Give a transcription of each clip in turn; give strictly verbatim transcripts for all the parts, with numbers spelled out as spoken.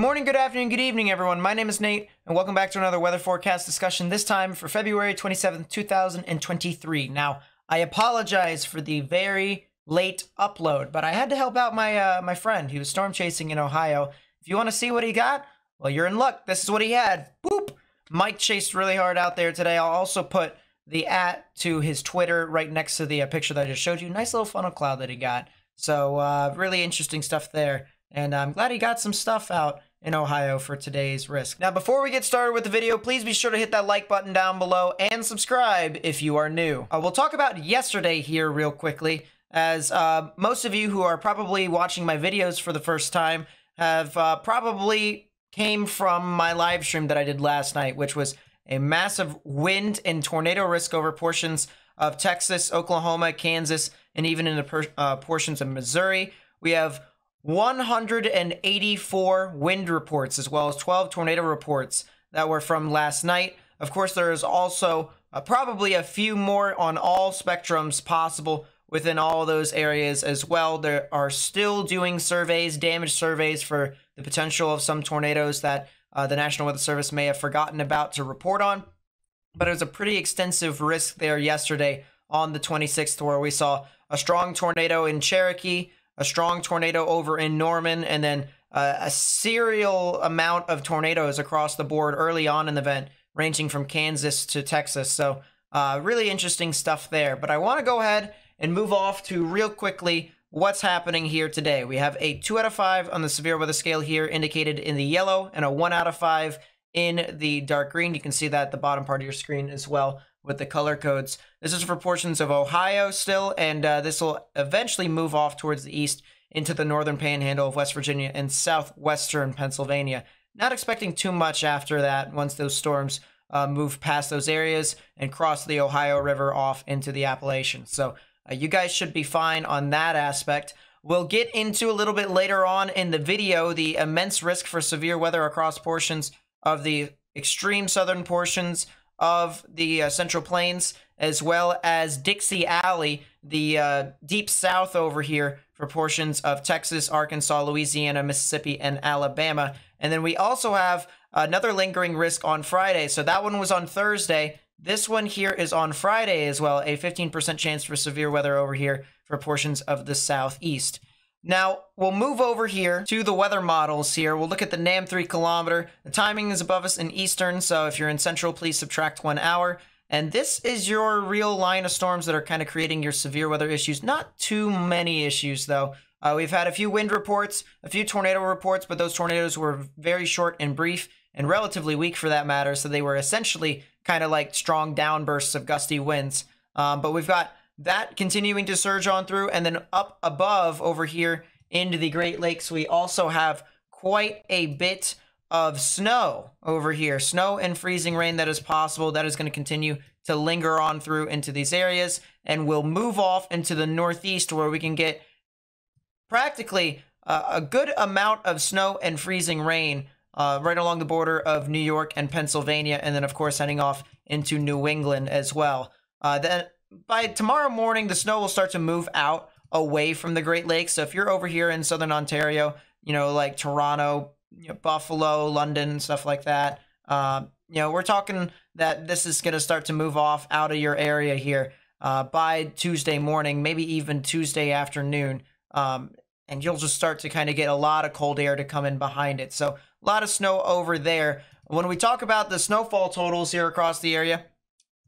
Good morning, good afternoon, good evening, everyone. My name is Nate, and welcome back to another weather forecast discussion, this time for February twenty-seventh, two thousand twenty-three. Now, I apologize for the very late upload, but I had to help out my uh, my friend. He was storm chasing in Ohio. If you want to see what he got, well, you're in luck. This is what he had. Boop! Mike chased really hard out there today. I'll also put the at to his Twitter right next to the uh, picture that I just showed you. Nice little funnel cloud that he got. So, uh, really interesting stuff there. And I'm glad he got some stuff out in Ohio for today's risk. Now, before we get started with the video, please be sure to hit that like button down below and subscribe if you are new. Uh, we'll talk about yesterday here real quickly, as uh, most of you who are probably watching my videos for the first time have uh, probably came from my live stream that I did last night, which was a massive wind and tornado risk over portions of Texas, Oklahoma, Kansas, and even in the per uh, portions of Missouri. We have one hundred eighty-four wind reports, as well as twelve tornado reports that were from last night. Of course, there is also uh, probably a few more on all spectrums possible within all those areas as well. There are still doing surveys, damage surveys, for the potential of some tornadoes that uh, the National Weather Service may have forgotten about to report on. But it was a pretty extensive risk there yesterday on the twenty-sixth, where we saw a strong tornado in Cherokee, a strong tornado over in Norman, and then uh, a serial amount of tornadoes across the board early on in the event, ranging from Kansas to Texas. So uh, really interesting stuff there. But I want to go ahead and move off to real quickly what's happening here today. We have a two out of five on the severe weather scale here indicated in the yellow, and a one out of five in the dark green. You can see that at the bottom part of your screen as well, with the color codes. This is for portions of Ohio still, and uh, this will eventually move off towards the east into the northern panhandle of West Virginia and southwestern Pennsylvania. Not expecting too much after that, once those storms uh, move past those areas and cross the Ohio River off into the Appalachian. So uh, you guys should be fine on that aspect. We'll get into a little bit later on in the video the immense risk for severe weather across portions of the extreme southern portions of the uh, Central Plains, as well as Dixie Alley, the uh, deep south over here for portions of Texas, Arkansas, Louisiana, Mississippi, and Alabama. And then we also have another lingering risk on Friday. So that one was on Thursday. This one here is on Friday as well, a fifteen percent chance for severe weather over here for portions of the southeast. Now, we'll move over here to the weather models here. We'll look at the NAM three kilometer. The timing is above us in Eastern, so if you're in Central, please subtract one hour. And this is your real line of storms that are kind of creating your severe weather issues. Not too many issues, though. Uh, we've had a few wind reports, a few tornado reports, but those tornadoes were very short and brief, and relatively weak for that matter, so they were essentially kind of like strong downbursts of gusty winds. Um, but we've got that continuing to surge on through, and then up above over here into the Great Lakes, we also have quite a bit of snow over here. Snow and freezing rain that is possible. That is going to continue to linger on through into these areas, and we'll move off into the northeast, where we can get practically uh, a good amount of snow and freezing rain uh, right along the border of New York and Pennsylvania, and then, of course, heading off into New England as well. Uh, then by tomorrow morning, the snow will start to move out away from the Great Lakes. So if you're over here in southern Ontario, you know, like Toronto, you know, Buffalo, London, stuff like that, uh, you know, we're talking that this is going to start to move off out of your area here uh, by Tuesday morning, maybe even Tuesday afternoon. Um, and you'll just start to kind of get a lot of cold air to come in behind it. So a lot of snow over there. When we talk about the snowfall totals here across the area,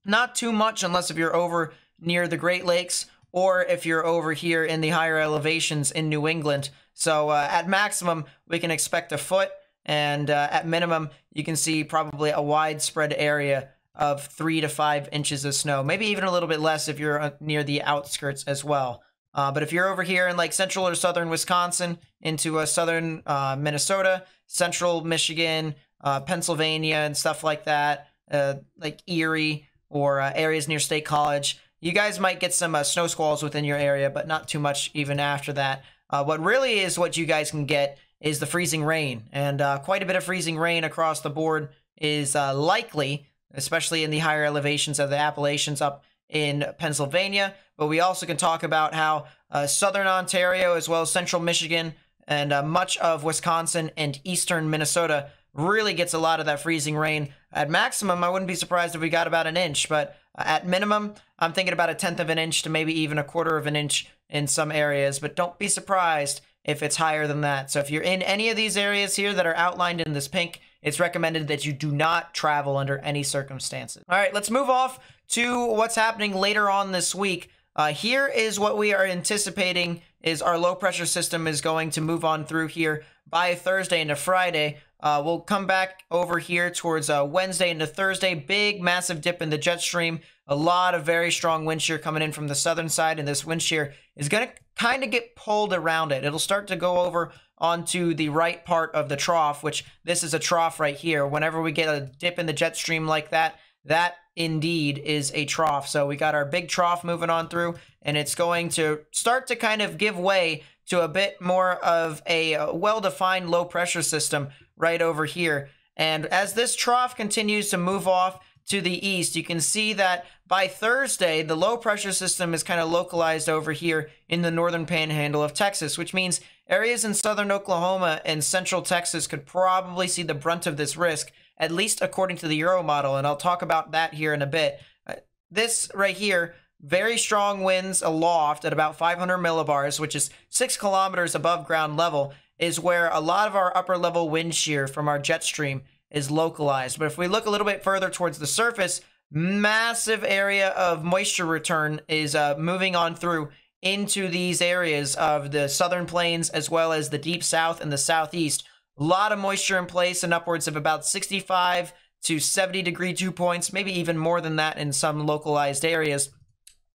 not too much, unless if you're over near the Great Lakes or if you're over here in the higher elevations in New England. So uh, at maximum, we can expect a foot, and uh, at minimum, you can see probably a widespread area of three to five inches of snow, maybe even a little bit less if you're near the outskirts as well. Uh, but if you're over here in like central or southern Wisconsin, into uh, southern uh, Minnesota, central Michigan, uh, Pennsylvania, and stuff like that, uh, like Erie, or uh, areas near State College, you guys might get some uh, snow squalls within your area, but not too much even after that. Uh, what really is what you guys can get is the freezing rain, and uh, quite a bit of freezing rain across the board is uh, likely, especially in the higher elevations of the Appalachians up in Pennsylvania. But we also can talk about how uh, southern Ontario, as well as central Michigan and uh, much of Wisconsin and eastern Minnesota really gets a lot of that freezing rain. At maximum, I wouldn't be surprised if we got about an inch, but at minimum, I'm thinking about a tenth of an inch to maybe even a quarter of an inch in some areas, but don't be surprised if it's higher than that. So if you're in any of these areas here that are outlined in this pink, it's recommended that you do not travel under any circumstances. All right, let's move off to what's happening later on this week. Uh, here is what we are anticipating is our low pressure system is going to move on through here by Thursday into Friday. Uh, we'll come back over here towards uh, Wednesday into Thursday. Big, massive dip in the jet stream. A lot of very strong wind shear coming in from the southern side, and this wind shear is going to kind of get pulled around it. It'll start to go over onto the right part of the trough, which this is a trough right here. Whenever we get a dip in the jet stream like that, that indeed is a trough. So we got our big trough moving on through, and it's going to start to kind of give way to a bit more of a well-defined low pressure system right over here. And as this trough continues to move off to the east, you can see that by Thursday, the low pressure system is kind of localized over here in the northern panhandle of Texas, which means areas in southern Oklahoma and central Texas could probably see the brunt of this risk, at least according to the Euro model, and I'll talk about that here in a bit. Uh, this right here, very strong winds aloft at about five hundred millibars, which is six kilometers above ground level, is where a lot of our upper level wind shear from our jet stream is localized. But if we look a little bit further towards the surface, massive area of moisture return is uh, moving on through into these areas of the southern plains as well as the deep south and the southeast. A lot of moisture in place and upwards of about sixty-five to seventy degree dew points, maybe even more than that in some localized areas.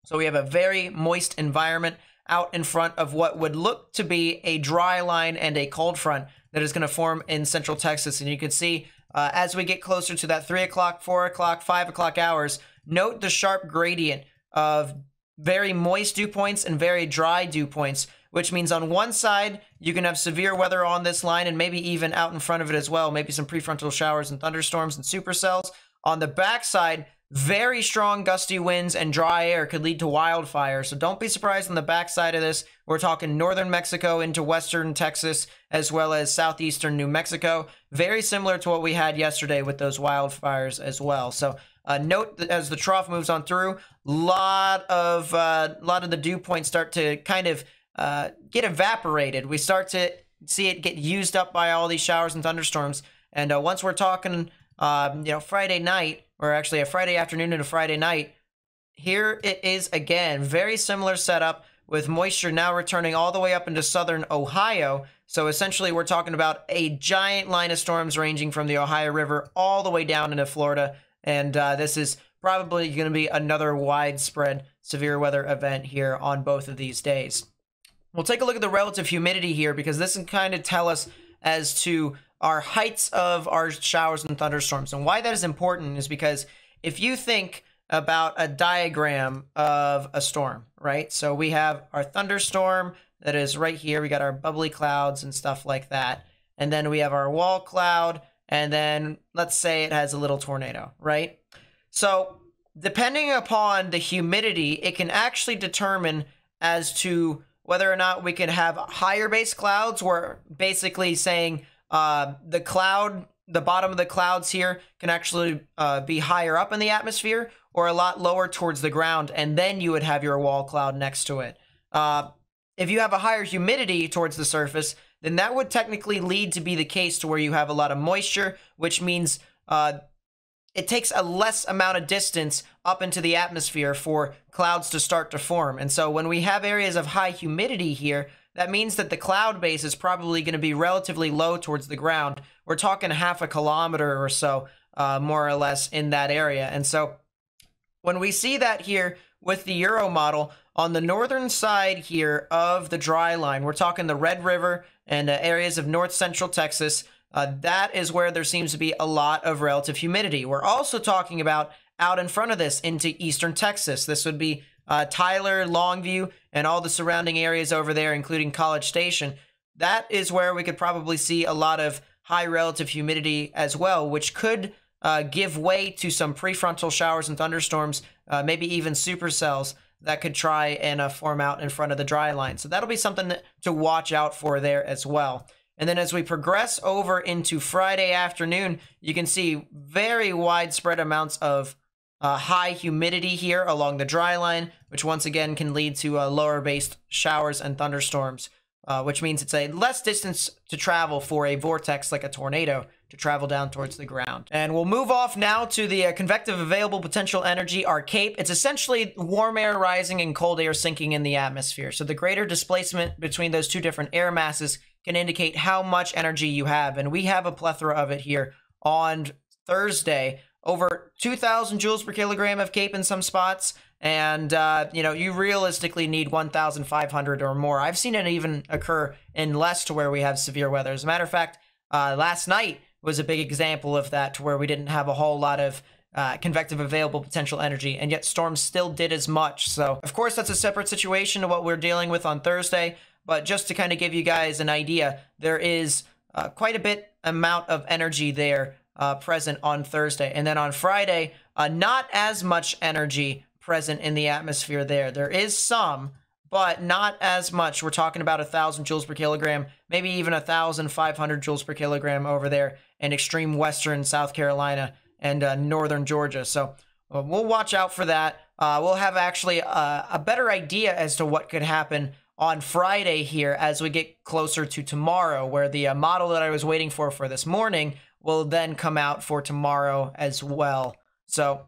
So we have a very moist environment out in front of what would look to be a dry line and a cold front that is going to form in central Texas. And you can see uh, as we get closer to that three o'clock, four o'clock, five o'clock hours, note the sharp gradient of very moist dew points and very dry dew points, which means on one side, you can have severe weather on this line and maybe even out in front of it as well, maybe some prefrontal showers and thunderstorms and supercells. On the backside, very strong gusty winds and dry air could lead to wildfire. So don't be surprised on the backside of this. We're talking northern Mexico into western Texas, as well as southeastern New Mexico. Very similar to what we had yesterday with those wildfires as well. So uh, note that as the trough moves on through, lot of uh, lot of the dew points start to kind of uh, get evaporated. We start to see it get used up by all these showers and thunderstorms. And uh, once we're talking, um, you know, Friday night, or actually a Friday afternoon and a Friday night, here it is again. Very similar setup with moisture now returning all the way up into southern Ohio. So essentially we're talking about a giant line of storms ranging from the Ohio River all the way down into Florida. And uh, this is probably going to be another widespread severe weather event here on both of these days. We'll take a look at the relative humidity here, because this can kind of tell us as to our heights of our showers and thunderstorms. And why that is important is because if you think about a diagram of a storm, right? So we have our thunderstorm that is right here. We got our bubbly clouds and stuff like that. And then we have our wall cloud. And then let's say it has a little tornado, right? So depending upon the humidity, it can actually determine as to whether or not we can have higher base clouds. We're basically saying, Uh, the cloud, the bottom of the clouds here can actually uh, be higher up in the atmosphere or a lot lower towards the ground, and then you would have your wall cloud next to it. Uh, if you have a higher humidity towards the surface, then that would technically lead to be the case to where you have a lot of moisture, which means uh, it takes a less amount of distance up into the atmosphere for clouds to start to form. And so when we have areas of high humidity here, that means that the cloud base is probably going to be relatively low towards the ground. We're talking half a kilometer or so, uh, more or less, in that area. And so when we see that here with the Euro model, on the northern side here of the dry line, we're talking the Red River and uh, areas of north central Texas. Uh, that is where there seems to be a lot of relative humidity. We're also talking about out in front of this into eastern Texas. This would be Uh, Tyler, Longview, and all the surrounding areas over there, including College Station. That is where we could probably see a lot of high relative humidity as well, which could uh, give way to some prefrontal showers and thunderstorms, uh, maybe even supercells that could try and uh, form out in front of the dry line. So that'll be something that, to watch out for there as well. And then as we progress over into Friday afternoon, you can see very widespread amounts of uh, high humidity here along the dry line, which once again can lead to uh, lower based showers and thunderstorms, uh, which means it's a less distance to travel for a vortex like a tornado to travel down towards the ground. And we'll move off now to the uh, convective available potential energy, our CAPE. It's essentially warm air rising and cold air sinking in the atmosphere. So the greater displacement between those two different air masses can indicate how much energy you have. And we have a plethora of it here on Thursday, over two thousand joules per kilogram of CAPE in some spots. And, uh, you know, you realistically need one thousand five hundred or more. I've seen it even occur in less to where we have severe weather. As a matter of fact, uh, last night was a big example of that, to where we didn't have a whole lot of Uh, convective available potential energy, and yet storms still did as much. So of course that's a separate situation to what we're dealing with on Thursday, but just to kind of give you guys an idea, there is uh, quite a bit amount of energy there uh, present on Thursday. And then on Friday, uh, not as much energy present in the atmosphere there. There is some, but not as much. We're talking about one thousand joules per kilogram, maybe even one thousand five hundred joules per kilogram over there in extreme western South Carolina and uh, northern Georgia. So uh, we'll watch out for that. Uh, we'll have actually uh, a better idea as to what could happen on Friday here as we get closer to tomorrow, where the uh, model that I was waiting for for this morning will then come out for tomorrow as well. So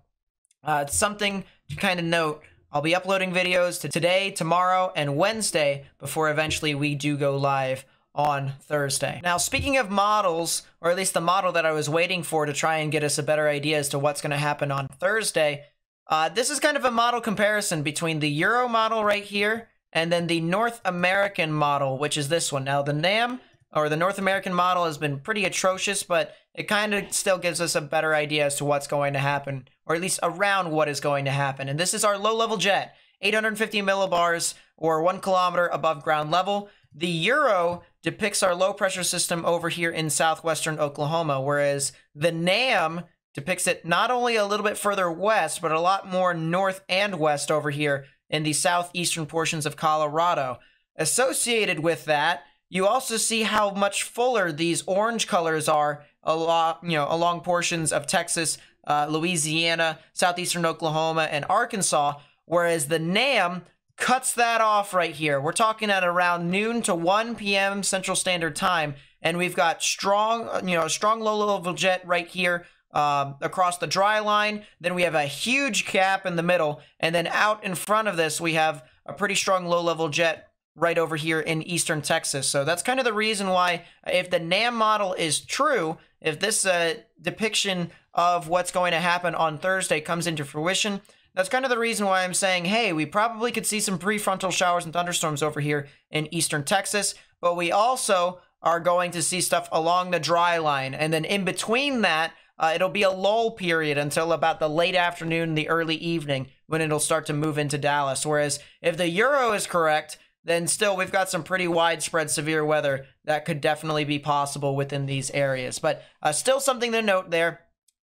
uh, it's something to kind of note. I'll be uploading videos to today, tomorrow, and Wednesday before eventually we do go live on Thursday. Now, speaking of models, or at least the model that I was waiting for to try and get us a better idea as to what's going to happen on Thursday, uh, this is kind of a model comparison between the Euro model right here and then the North American model, which is this one. Now, the NAM, or the North American model, has been pretty atrocious, but it kind of still gives us a better idea as to what's going to happen, or at least around what is going to happen. And this is our low-level jet, eight hundred fifty millibars, or one kilometer above ground level. The Euro depicts our low pressure system over here in southwestern Oklahoma, whereas the NAM depicts it not only a little bit further west, but a lot more north and west over here in the southeastern portions of Colorado. Associated with that, you also see how much fuller these orange colors are along, you know, along portions of Texas, uh, Louisiana, southeastern Oklahoma, and Arkansas, whereas the NAM cuts that off right here. We're talking at around noon to one P M Central Standard Time, and we've got strong, you know, strong low-level jet right here um, across the dry line. Then we have a huge cap in the middle, and then out in front of this, we have a pretty strong low-level jet right over here in eastern Texas. So that's kind of the reason why, if the NAM model is true, if this uh, depiction of what's going to happen on Thursday comes into fruition, that's kind of the reason why I'm saying, hey, we probably could see some prefrontal showers and thunderstorms over here in eastern Texas, but we also are going to see stuff along the dry line. And then in between that, uh, it'll be a lull period until about the late afternoon, the early evening, when it'll start to move into Dallas. Whereas if the Euro is correct, then still we've got some pretty widespread severe weather that could definitely be possible within these areas. But uh, still something to note there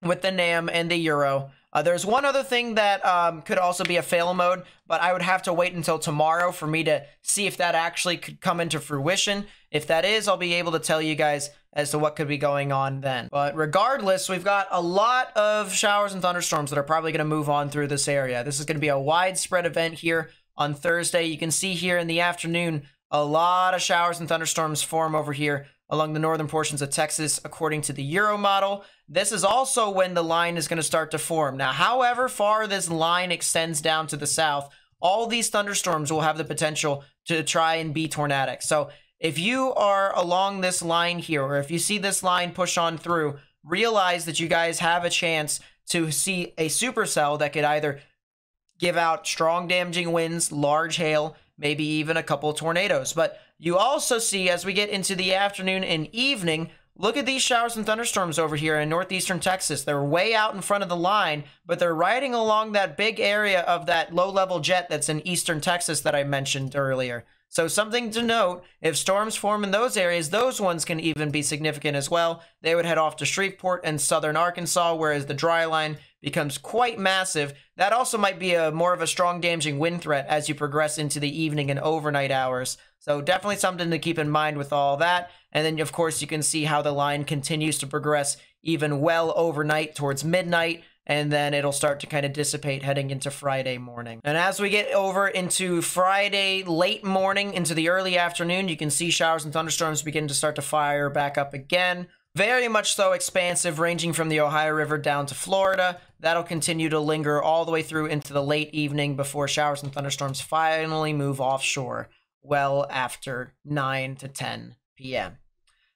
with the NAM and the Euro. Uh, there's one other thing that um, could also be a fail mode, but I would have to wait until tomorrow for me to see if that actually could come into fruition. If that is, I'll be able to tell you guys as to what could be going on then. But regardless, we've got a lot of showers and thunderstorms that are probably going to move on through this area. This is going to be a widespread event here on Thursday. You can see here in the afternoon, a lot of showers and thunderstorms form over here along the northern portions of Texas, according to the Euro model. This is also when the line is going to start to form. Now, however far this line extends down to the south, all these thunderstorms will have the potential to try and be tornadic. So if you are along this line here, or if you see this line push on through, realize that you guys have a chance to see a supercell that could either give out strong damaging winds, large hail, maybe even a couple of tornadoes. But you also see, as we get into the afternoon and evening, look at these showers and thunderstorms over here in northeastern Texas. They're way out in front of the line, but they're riding along that big area of that low-level jet that's in eastern Texas that I mentioned earlier. So something to note, if storms form in those areas, those ones can even be significant as well. They would head off to Shreveport and southern Arkansas, whereas the dry line becomes quite massive. That also might be a more of a strong damaging wind threat as you progress into the evening and overnight hours. So definitely something to keep in mind with all that. And then, of course, you can see how the line continues to progress even well overnight towards midnight, and then it'll start to kind of dissipate heading into Friday morning. And as we get over into Friday late morning into the early afternoon, you can see showers and thunderstorms begin to start to fire back up again. Very much so expansive, ranging from the Ohio River down to Florida. That'll continue to linger all the way through into the late evening before showers and thunderstorms finally move offshore well after nine to ten p m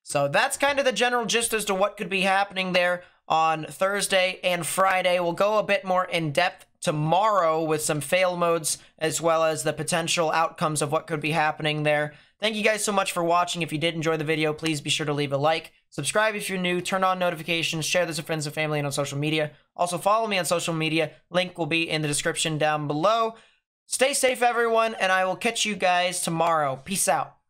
So that's kind of the general gist as to what could be happening there on Thursday and Friday. We'll go a bit more in depth tomorrow with some fail modes as well as the potential outcomes of what could be happening there. Thank you guys so much for watching. If you did enjoy the video, please be sure to leave a like, subscribe if you're new, turn on notifications, share this with friends and family and on social media. Also follow me on social media. Link will be in the description down below. Stay safe, everyone, and I will catch you guys tomorrow. Peace out.